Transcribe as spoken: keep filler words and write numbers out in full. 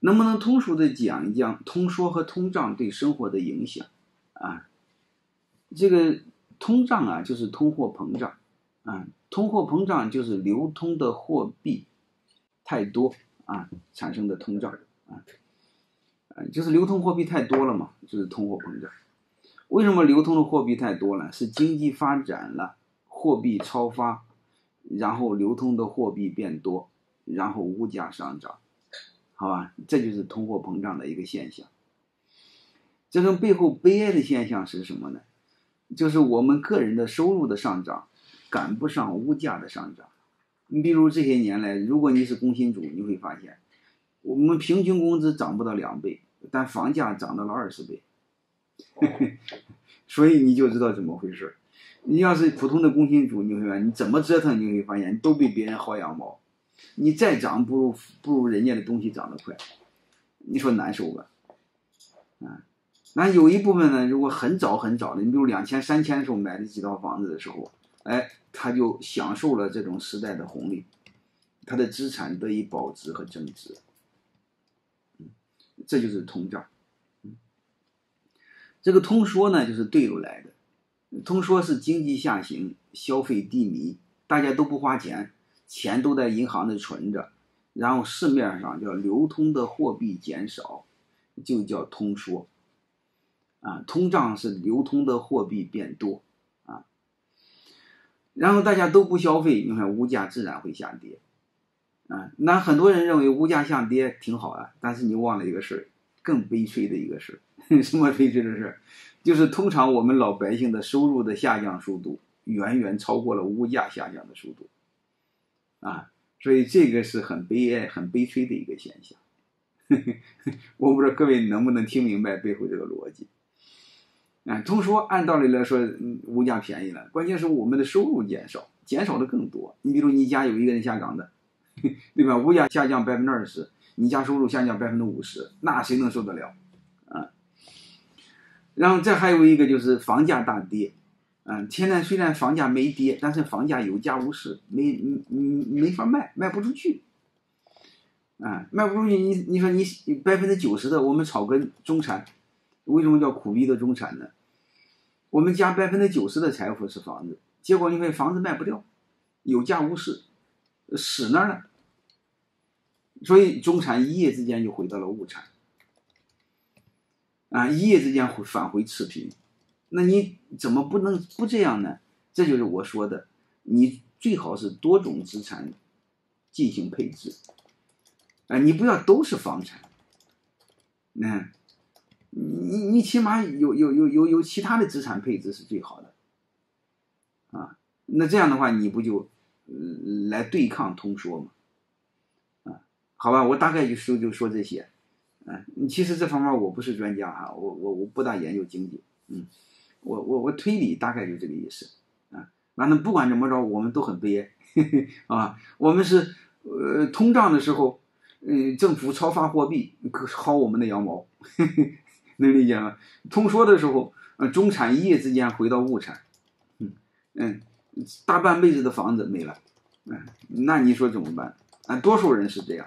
能不能通俗的讲一讲通缩和通胀对生活的影响啊？这个通胀啊，就是通货膨胀啊，通货膨胀就是流通的货币太多啊产生的通胀啊，就是流通货币太多了嘛，就是通货膨胀。为什么流通的货币太多了？是经济发展了，货币超发，然后流通的货币变多，然后物价上涨。好吧，这就是通货膨胀的一个现象。这种背后悲哀的现象是什么呢？就是我们个人的收入的上涨赶不上物价的上涨。你比如这些年来，如果你是工薪主，你会发现我们平均工资涨不到两倍，但房价涨到了二十倍所以你就知道怎么回事。你要是普通的工薪主，你会发现你怎么折腾，你会发现都被别人薅羊毛，你再涨不如不如人家的东西涨得快，你说难受吧？啊，那有一部分呢，如果很早很早的，你比如两千、三千的时候买的几套房子的时候，哎，他就享受了这种时代的红利，他的资产得以保值和增值。嗯，这就是通胀。嗯，这个通缩呢，就是对流来的，通缩是经济下行，消费低迷，大家都不花钱。钱都在银行里存着，然后市面上叫流通的货币减少，就叫通缩。啊，通胀是流通的货币变多啊，然后大家都不消费，你看物价自然会下跌。啊，那很多人认为物价下跌挺好啊，但是你忘了一个事儿，更悲催的一个事儿，什么悲催的事儿？就是通常我们老百姓的收入的下降速度远远超过了物价下降的速度。啊，所以这个是很悲哀很悲催的一个现象我不知道各位能不能听明白背后这个逻辑啊。通说按道理来说、嗯、物价便宜了，关键是我们的收入减少减少的更多。你比如你家有一个人下岗的对吧，物价下降 百分之二十， 你家收入下降 百分之五十， 那谁能受得了啊？然后再还有一个就是房价大跌。嗯，现在虽然房价没跌，但是房价有价无市，没没没法卖，卖不出去。啊、嗯，卖不出去，你你说你百分之九十的，我们草根中产，为什么叫苦逼的中产呢？我们家百分之九十的财富是房子，结果因为房子卖不掉，有价无市，死那儿了。所以中产一夜之间就回到了物产，啊、嗯，一夜之间返回赤贫。那你怎么不能不这样呢？这就是我说的，你最好是多种资产进行配置，啊，你不要都是房产，嗯，你你起码有有有有有其他的资产配置是最好的，啊，那这样的话你不就、呃、来对抗通缩吗？啊，好吧，我大概就说就说这些，啊，其实这方面我不是专家哈，我我我不大研究经济，嗯。我我我推理大概就这个意思啊。反正不管怎么着，我们都很悲哀呵呵啊。我们是呃通胀的时候，嗯、呃，政府超发货币，薅我们的羊毛呵呵，能理解吗？通缩的时候，呃，中产一夜之间回到物产，嗯嗯，大半辈子的房子没了，嗯，那你说怎么办？啊，多数人是这样。